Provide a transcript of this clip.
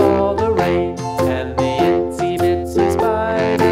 All the rain, and the itsy bitsy spider